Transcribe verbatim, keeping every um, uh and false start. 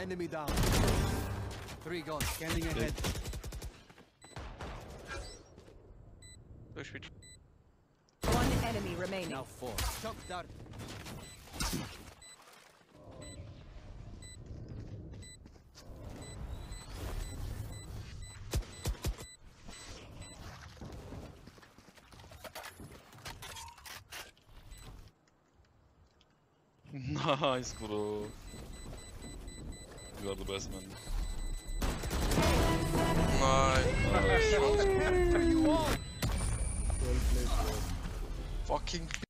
Enemy down. Three gone. Scanning ahead. One enemy remaining. Now four. Shock dart. Nice, bro. You are the best, man. Nice. Nice. Well played, bro. Fucking.